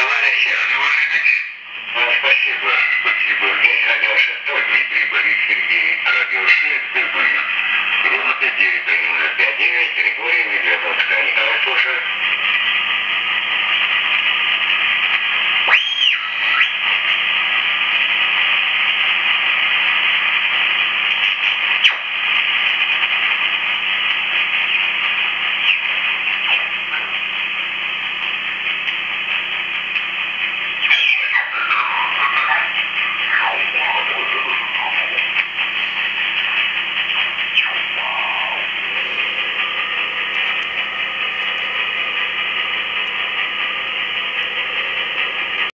Товарищ Григорий Медведовский, Николай Сушин.